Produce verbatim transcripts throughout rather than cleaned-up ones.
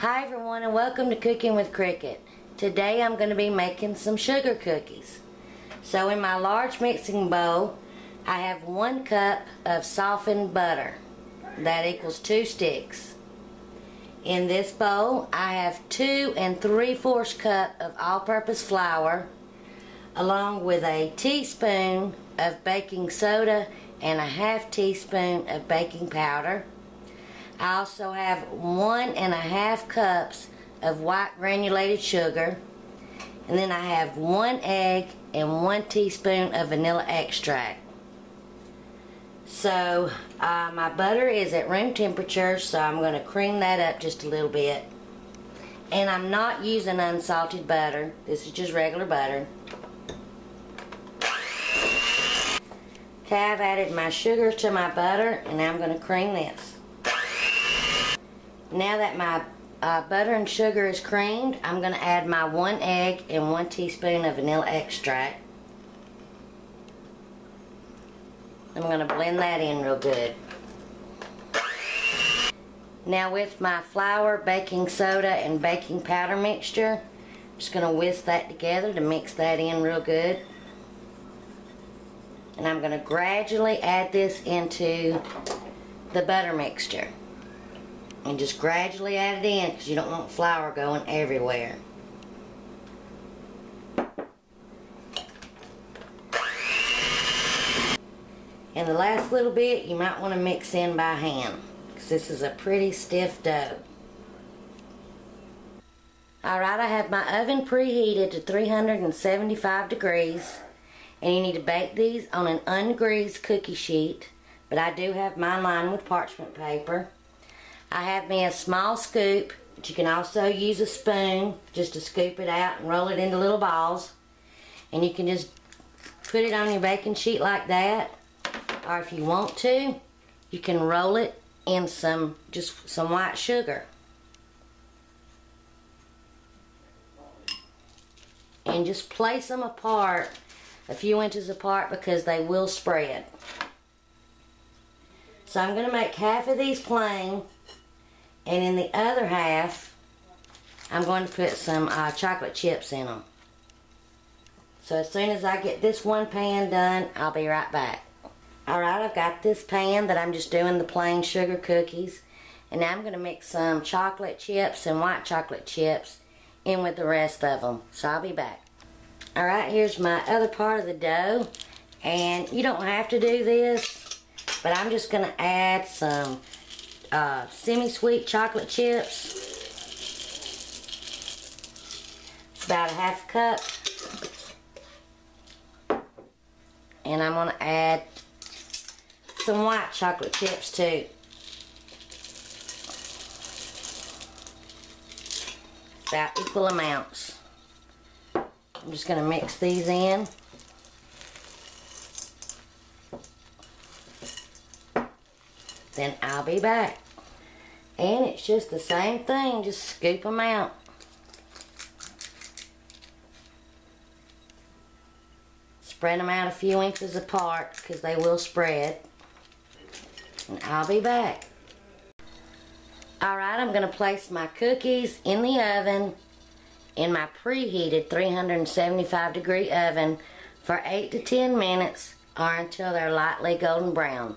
Hi everyone, and welcome to Cooking with Cricket. Today I'm going to be making some sugar cookies. So in my large mixing bowl I have one cup of softened butter. That equals two sticks. In this bowl I have two and three-fourths cup of all-purpose flour along with a teaspoon of baking soda and a half teaspoon of baking powder. I also have one and a half cups of white granulated sugar, and then I have one egg and one teaspoon of vanilla extract. So uh, my butter is at room temperature, so I'm going to cream that up just a little bit. And I'm not using unsalted butter, this is just regular butter. Okay, I've added my sugar to my butter and I'm going to cream this. Now that my uh, butter and sugar is creamed, I'm going to add my one egg and one teaspoon of vanilla extract. I'm going to blend that in real good. Now with my flour, baking soda, and baking powder mixture, I'm just going to whisk that together to mix that in real good. And I'm going to gradually add this into the butter mixture. And just gradually add it in because you don't want flour going everywhere. And the last little bit you might want to mix in by hand because this is a pretty stiff dough. Alright, I have my oven preheated to three hundred seventy-five degrees, and you need to bake these on an ungreased cookie sheet, but I do have mine lined with parchment paper. I have me a small scoop, but you can also use a spoon just to scoop it out and roll it into little balls. And you can just put it on your baking sheet like that, or if you want to, you can roll it in some, just some white sugar. And just place them apart, a few inches apart, because they will spread. So I'm going to make half of these plain, and in the other half, I'm going to put some uh, chocolate chips in them. So as soon as I get this one pan done, I'll be right back. Alright, I've got this pan that I'm just doing the plain sugar cookies. And now I'm going to mix some chocolate chips and white chocolate chips in with the rest of them. So I'll be back. Alright, here's my other part of the dough. And you don't have to do this, but I'm just going to add some Uh, semi-sweet chocolate chips. It's about a half cup. And I'm going to add some white chocolate chips too. About equal amounts. I'm just going to mix these in. Then I'll be back. And it's just the same thing, just scoop them out. Spread them out a few inches apart because they will spread. And I'll be back. Alright, I'm going to place my cookies in the oven in my preheated three hundred seventy-five degree oven for eight to ten minutes or until they're lightly golden brown.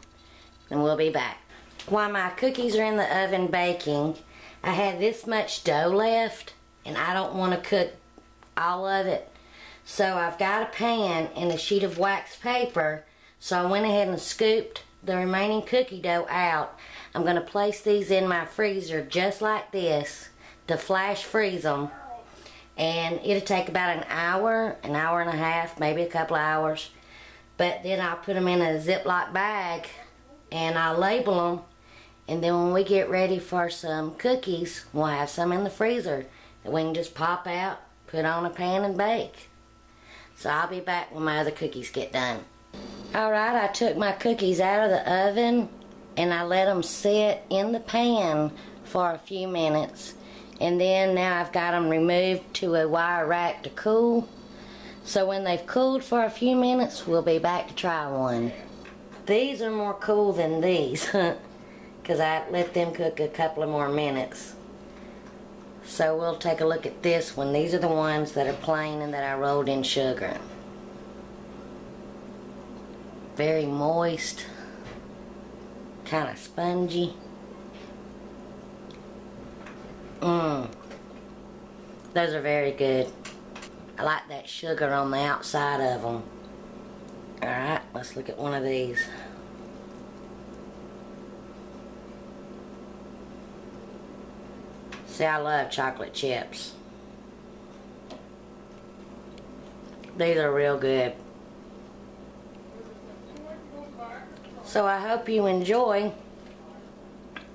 And we'll be back. While my cookies are in the oven baking, I have this much dough left and I don't want to cook all of it. So I've got a pan and a sheet of wax paper, so I went ahead and scooped the remaining cookie dough out. I'm going to place these in my freezer just like this to flash freeze them, and it'll take about an hour, an hour and a half, maybe a couple of hours. But then I'll put them in a Ziploc bag and I label them, and then when we get ready for some cookies, we'll have some in the freezer that we can just pop out, put on a pan, and bake. So I'll be back when my other cookies get done. Alright, I took my cookies out of the oven and I let them sit in the pan for a few minutes, and then now I've got them removed to a wire rack to cool. So when they've cooled for a few minutes, we'll be back to try one. These are more cool than these because I let them cook a couple of more minutes. So we'll take a look at this one. These are the ones that are plain and that I rolled in sugar. Very moist, kind of spongy. Mmm. Those are very good. I like that sugar on the outside of them. Alright, let's look at one of these. See, I love chocolate chips. These are real good. So I hope you enjoy.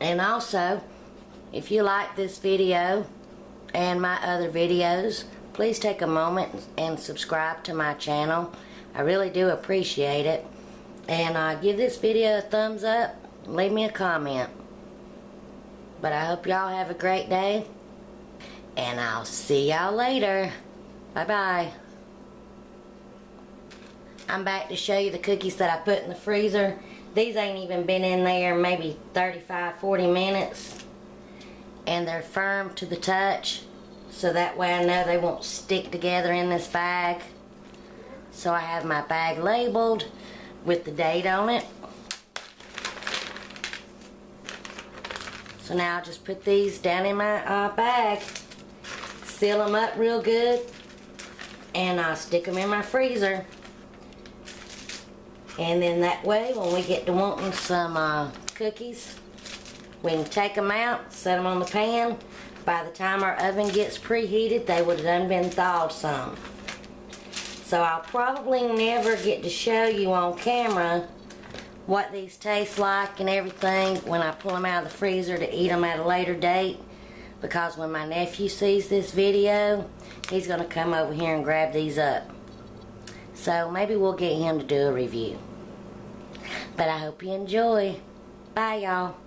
And also, if you like this video and my other videos, please take a moment and subscribe to my channel. I really do appreciate it. And uh, give this video a thumbs up. Leave me a comment. But I hope y'all have a great day, and I'll see y'all later. Bye-bye. I'm back to show you the cookies that I put in the freezer. These ain't even been in there maybe thirty-five, forty minutes. And they're firm to the touch, so that way I know they won't stick together in this bag. So I have my bag labeled with the date on it. So now I'll just put these down in my uh, bag, seal them up real good, and I'll stick them in my freezer. And then that way, when we get to wanting some uh, cookies, we can take them out, set them on the pan. By the time our oven gets preheated, they would have done been thawed some. So I'll probably never get to show you on camera what these taste like and everything when I pull them out of the freezer to eat them at a later date, because when my nephew sees this video, he's gonna come over here and grab these up. So maybe we'll get him to do a review. But I hope you enjoy. Bye, y'all.